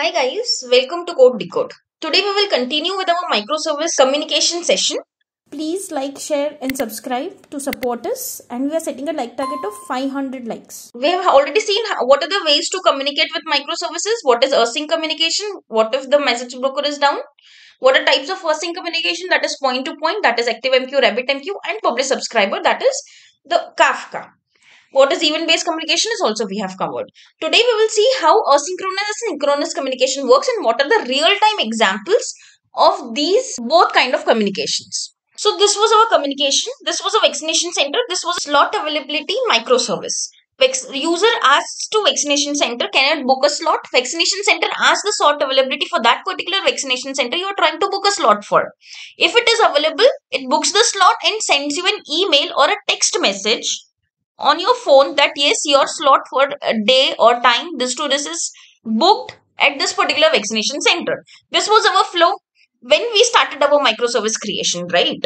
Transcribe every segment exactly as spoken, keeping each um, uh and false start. Hi guys, welcome to Code Decode. Today we will continue with our microservice communication session. Please like, share and subscribe to support us, and we are setting a like target of five hundred likes. We have already seen what are the ways to communicate with microservices, what is async communication, what if the message broker is down, what are types of async communication, that is point to point, that is ActiveMQ, RabbitMQ, and publish subscriber, that is the Kafka. What is event-based communication is also we have covered. Today we will see how asynchronous and synchronous communication works and what are the real-time examples of these both kind of communications. So this was our communication. This was a vaccination center. This was slot availability microservice. User asks to vaccination center, can I book a slot? Vaccination center asks the slot availability for that particular vaccination center you are trying to book a slot for. If it is available, it books the slot and sends you an email or a text message on your phone that yes, your slot for a day or time, this to this is booked at this particular vaccination center. This was our flow when we started our microservice creation, right?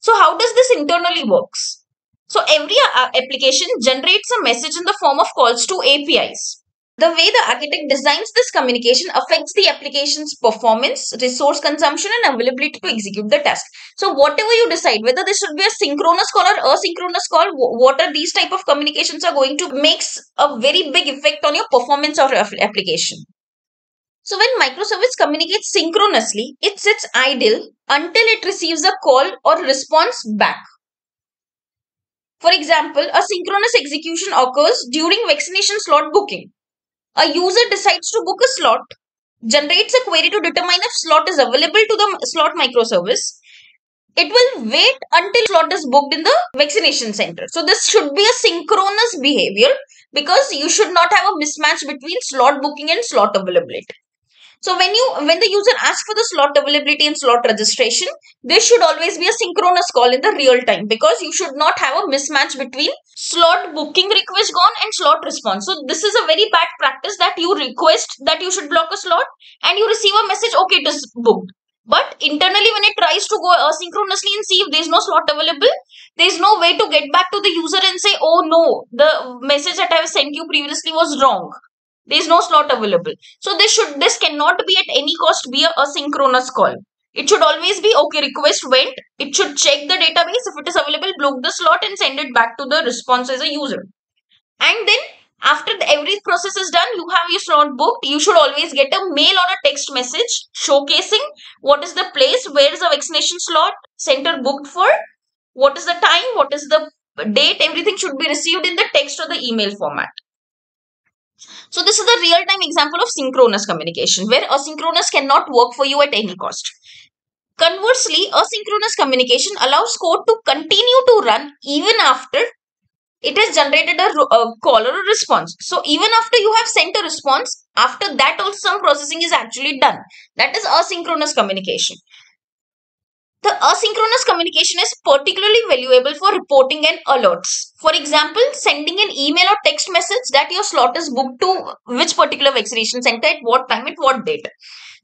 So how does this internally works? So every uh, application generates a message in the form of calls to A P Is. The way the architect designs this communication affects the application's performance, resource consumption, and availability to execute the task. So whatever you decide, whether this should be a synchronous call or asynchronous call, what are these type of communications are going to make a very big effect on your performance of your application. So when microservice communicates synchronously, it sits idle until it receives a call or response back. For example, a synchronous execution occurs during vaccination slot booking. A user decides to book a slot, generates a query to determine if slot is available to the slot microservice. It will wait until slot is booked in the vaccination center. So this should be a synchronous behavior because you should not have a mismatch between slot booking and slot availability. So when you when the user asks for the slot availability and slot registration, there should always be a synchronous call in the real time because you should not have a mismatch between slot booking request gone and slot response. So this is a very bad practice that you request that you should block a slot and you receive a message, okay, it is booked. But internally when it tries to go asynchronously and see if there is no slot available, there is no way to get back to the user and say, oh no, the message that I have sent you previously was wrong. There is no slot available. So this should this cannot be at any cost be a asynchronous call. It should always be okay, request went. It should check the database. If it is available, block the slot and send it back to the response as a user. And then after the, every process is done, you have your slot booked. You should always get a mail or a text message showcasing what is the place, where is the vaccination slot center booked for, what is the time, what is the date. Everything should be received in the text or the email format. So this is the real-time example of synchronous communication where asynchronous cannot work for you at any cost. Conversely, asynchronous communication allows code to continue to run even after it has generated a, a call or a response. So even after you have sent a response, after that also some processing is actually done. That is asynchronous communication. The asynchronous communication is particularly valuable for reporting and alerts. For example, sending an email or text message that your slot is booked to which particular vaccination center, at what time, at what date.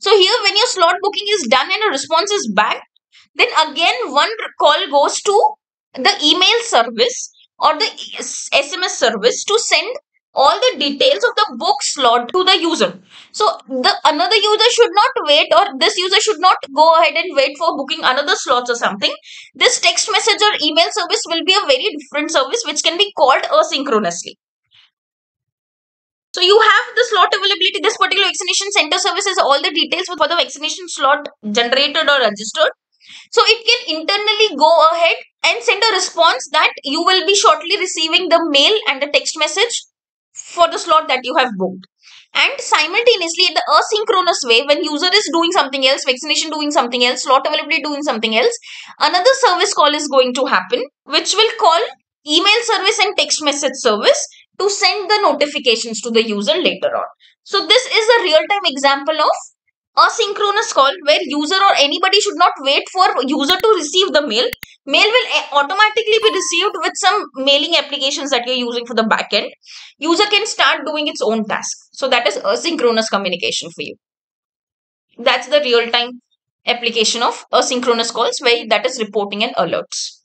So here when your slot booking is done and a response is back, then again one call goes to the email service or the S M S service to send all the details of the book slot to the user. So the another user should not wait, or this user should not go ahead and wait for booking another slots or something. This text message or email service will be a very different service which can be called asynchronously. So you have the slot availability. This particular vaccination center service has all the details for the vaccination slot generated or registered. So it can internally go ahead and send a response that you will be shortly receiving the mail and the text message for the slot that you have booked. And simultaneously, in the asynchronous way, when user is doing something else, vaccination doing something else, slot availability doing something else, another service call is going to happen, which will call email service and text message service to send the notifications to the user later on. So this is a real-time example of asynchronous call where user or anybody should not wait for user to receive the mail. Mail will automatically be received with some mailing applications that you're using for the backend. User can start doing its own task. So that is asynchronous communication for you. That's the real-time application of asynchronous calls where that is reporting and alerts.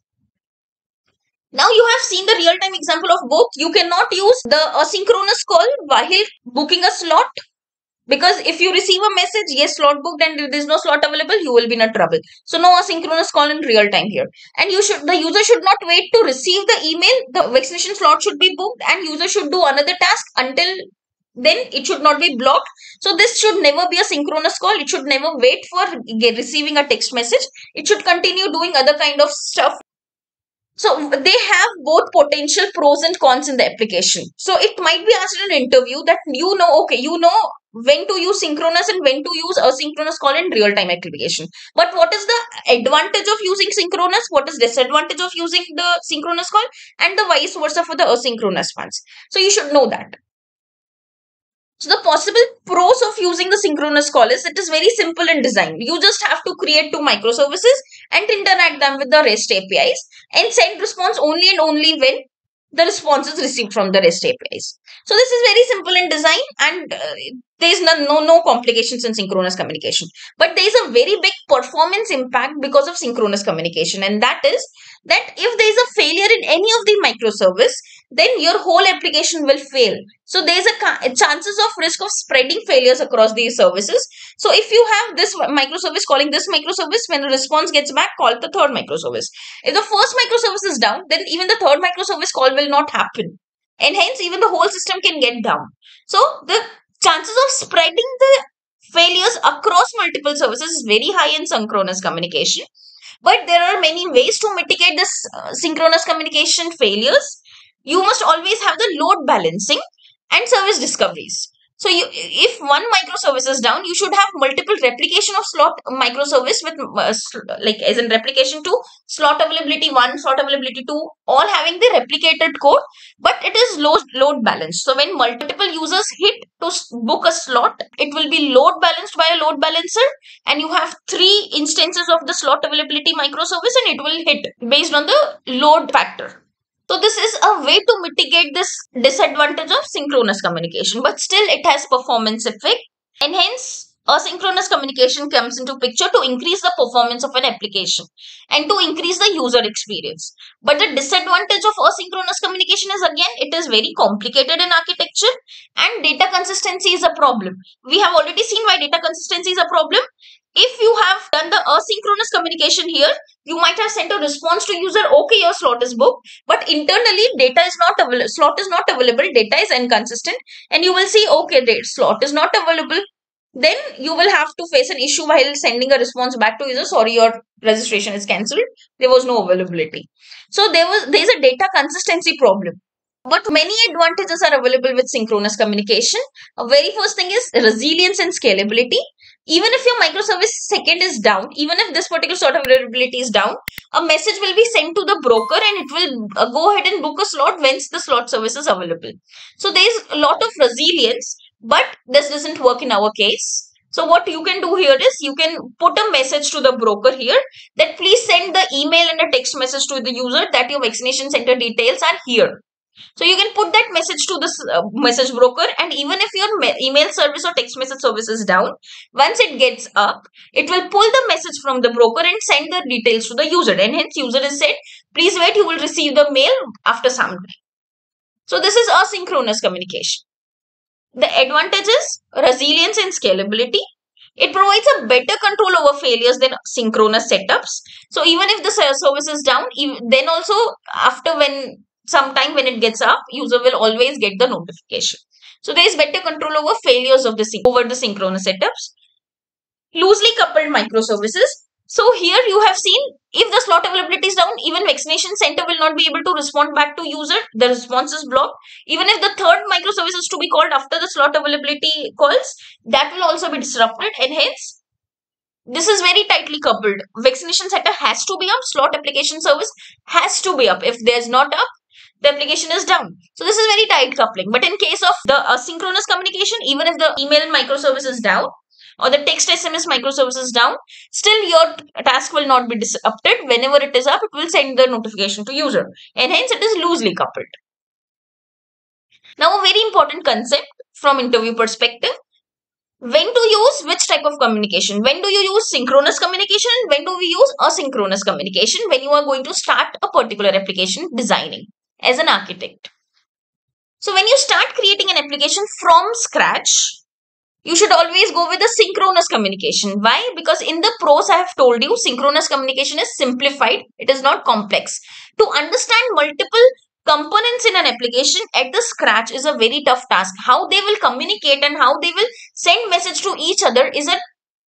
Now you have seen the real-time example of both. You cannot use the asynchronous call while booking a slot Because if you receive a message, yes, slot booked, and there is no slot available, you will be in a trouble. So no asynchronous call in real time here. And you should, the user should not wait to receive the email. The vaccination slot should be booked and user should do another task. Until then, it should not be blocked. So this should never be a synchronous call. It should never wait for receiving a text message. It should continue doing other kind of stuff. So they have both potential pros and cons in the application. So it might be asked in an interview that, you know, okay, you know, when to use synchronous and when to use asynchronous call in real-time application. But what is the advantage of using synchronous? What is disadvantage of using the synchronous call? And the vice versa for the asynchronous ones. So you should know that. So the possible pros of using the synchronous call is it is very simple in design. You just have to create two microservices and interact them with the REST A P Is and send response only and only when the response is received from the REST A P Is. So this is very simple in design and uh, there is no, no, no complications in synchronous communication. But there is a very big performance impact because of synchronous communication, and that is that if there is a failure in any of the microservice, then your whole application will fail. So there is a chances of risk of spreading failures across these services. So if you have this microservice calling this microservice, when the response gets back, call the third microservice. If the first microservice is down, then even the third microservice call will not happen. And hence even the whole system can get down. So the chances of spreading the failures across multiple services is very high in synchronous communication. But there are many ways to mitigate this uh, synchronous communication failures. You must always have the load balancing and service discoveries. So you, if one microservice is down, you should have multiple replication of slot microservice with uh, like as in replication to slot availability one, slot availability two, all having the replicated code, but it is low load balanced. So when multiple users hit to book a slot, it will be load balanced by a load balancer and you have three instances of the slot availability microservice and it will hit based on the load factor. So this is a way to mitigate this disadvantage of synchronous communication, but still it has performance effect, and hence asynchronous communication comes into picture to increase the performance of an application and to increase the user experience. But the disadvantage of asynchronous communication is again, it is very complicated in architecture and data consistency is a problem. We have already seen why data consistency is a problem. If you have done the asynchronous communication here, you might have sent a response to user, okay, your slot is booked, but internally data is not available, slot is not available, data is inconsistent, and you will see, okay, the slot is not available. Then you will have to face an issue while sending a response back to user, sorry, your registration is cancelled, there was no availability. So there was there is a data consistency problem. But many advantages are available with synchronous communication. A very first thing is resilience and scalability. Even if your microservice second is down, even if this particular sort of availability is down, a message will be sent to the broker and it will go ahead and book a slot once the slot service is available. So there is a lot of resilience, but this doesn't work in our case. So what you can do here is you can put a message to the broker here that please send the email and a text message to the user that your vaccination center details are here. So you can put that message to this uh, message broker, and even if your email service or text message service is down, once it gets up, it will pull the message from the broker and send the details to the user, and hence user is said, please wait, you will receive the mail after some time. So this is asynchronous communication. The advantages, resilience and scalability. It provides a better control over failures than synchronous setups. So even if the service is down, then also after when sometime when it gets up, user will always get the notification. So there is better control over failures of the over the synchronous setups. Loosely coupled microservices. So here you have seen if the slot availability is down, even vaccination center will not be able to respond back to user. The response is blocked. Even if the third microservice is to be called after the slot availability calls, that will also be disrupted, and hence this is very tightly coupled. Vaccination center has to be up. Slot application service has to be up. If there's not up, the application is down. So this is very tight coupling. But in case of the asynchronous communication, even if the email microservice is down or the text S M S microservice is down, still your task will not be disrupted. Whenever it is up, it will send the notification to user. And hence it is loosely coupled. Now a very important concept from interview perspective. When to use which type of communication? When do you use synchronous communication? When do we use asynchronous communication? When you are going to start a particular application designing as an architect. So when you start creating an application from scratch, you should always go with the synchronous communication. Why? Because in the pros I have told you, synchronous communication is simplified. It is not complex. To understand multiple components in an application at the scratch is a very tough task. How they will communicate and how they will send message to each other is a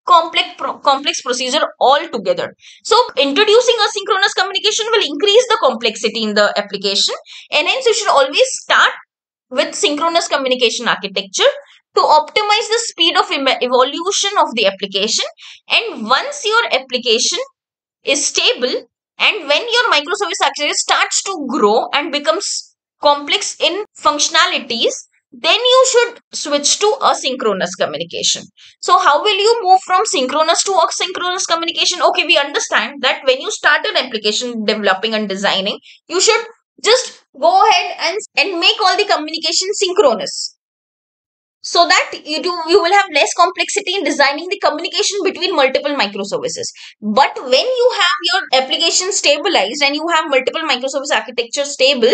complex pro complex procedure altogether. So introducing a synchronous communication will increase the complexity in the application, and hence you should always start with synchronous communication architecture to optimize the speed of evolution of the application. And once your application is stable, and when your microservice architecture starts to grow and becomes complex in functionalities, then you should switch to asynchronous communication. So how will you move from synchronous to asynchronous communication? Okay, we understand that when you start an application developing and designing, you should just go ahead and, and make all the communication synchronous, so that you, do, you will have less complexity in designing the communication between multiple microservices. But when you have your application stabilized and you have multiple microservice architecture stable,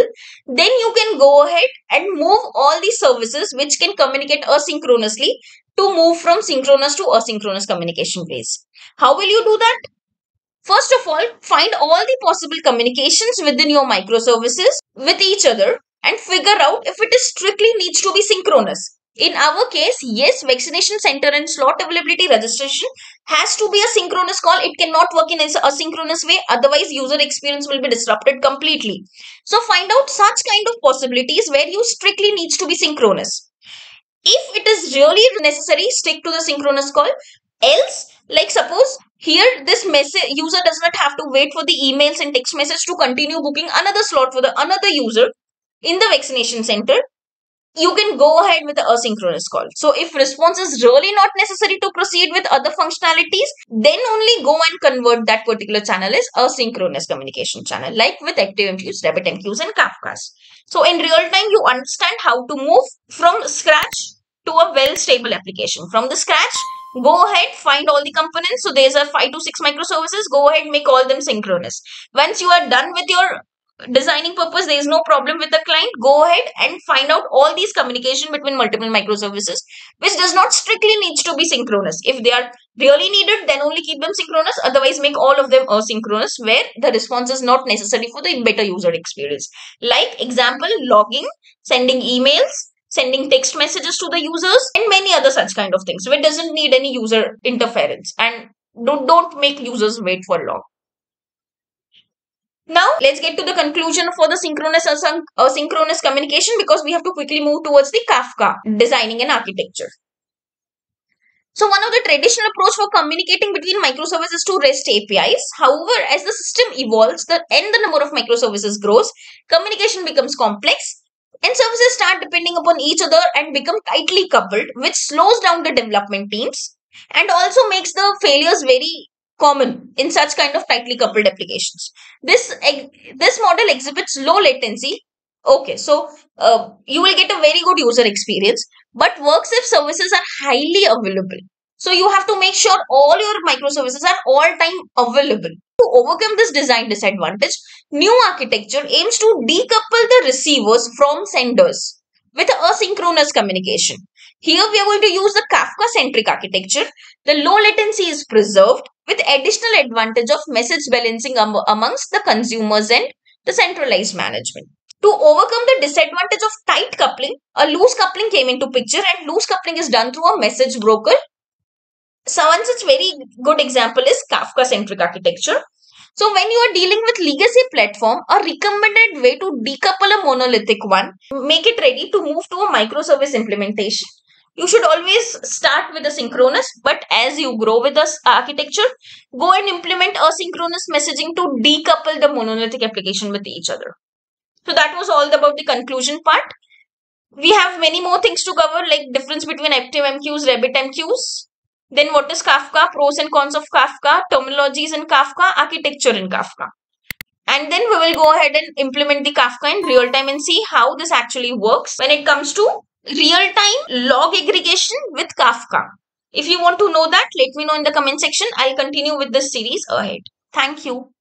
then you can go ahead and move all the services which can communicate asynchronously to move from synchronous to asynchronous communication phase. How will you do that? First of all, find all the possible communications within your microservices with each other and figure out if it is strictly needs to be synchronous. In our case, yes, vaccination center and slot availability registration has to be a synchronous call. It cannot work in an asynchronous way. Otherwise, user experience will be disrupted completely. So find out such kind of possibilities where you strictly needs to be synchronous. If it is really necessary, stick to the synchronous call. Else, like suppose here this message user does not have to wait for the emails and text message to continue booking another slot for the another user in the vaccination center. You can go ahead with the asynchronous call. So if response is really not necessary to proceed with other functionalities, then only go and convert that particular channel as asynchronous communication channel, like with ActiveMQs, RabbitMQs and Kafkas. So in real time, you understand how to move from scratch to a well-stable application. From the scratch, go ahead, find all the components. So there's a five to six microservices. Go ahead, make all them synchronous. Once you are done with your designing purpose, there is no problem with the client, go ahead and find out all these communication between multiple microservices which does not strictly needs to be synchronous. If they are really needed, then only keep them synchronous. Otherwise, make all of them asynchronous where the response is not necessary for the better user experience. Like example, logging, sending emails, sending text messages to the users, and many other such kind of things which doesn't need any user interference, and don't, don't make users wait for long. Now, let's get to the conclusion for the synchronous and asynchronous communication, because we have to quickly move towards the Kafka designing and architecture. So, one of the traditional approach for communicating between microservices to REST A P Is. However, as the system evolves the, and the number of microservices grows, communication becomes complex and services start depending upon each other and become tightly coupled, which slows down the development teams and also makes the failures very common in such kind of tightly coupled applications. This, this model exhibits low latency. Okay, so uh, you will get a very good user experience, but works if services are highly available. So you have to make sure all your microservices are all time available. To overcome this design disadvantage, new architecture aims to decouple the receivers from senders with asynchronous communication. Here we are going to use the Kafka-centric architecture. The low latency is preserved with additional advantage of message balancing am amongst the consumers and the centralized management. To overcome the disadvantage of tight coupling, a loose coupling came into picture, and loose coupling is done through a message broker. So one such very good example is Kafka-centric architecture. So when you are dealing with legacy platform, a recommended way to decouple a monolithic one, make it ready to move to a microservice implementation. You should always start with a synchronous, but as you grow with this architecture, go and implement asynchronous messaging to decouple the monolithic application with each other. So that was all about the conclusion part. We have many more things to cover, like difference between ActiveMQs, RabbitMQs. Then what is Kafka, pros and cons of Kafka, terminologies in Kafka, architecture in Kafka. And then we will go ahead and implement the Kafka in real time and see how this actually works when it comes to real-time log aggregation with Kafka. If you want to know that, let me know in the comment section. I'll continue with this series ahead. Thank you.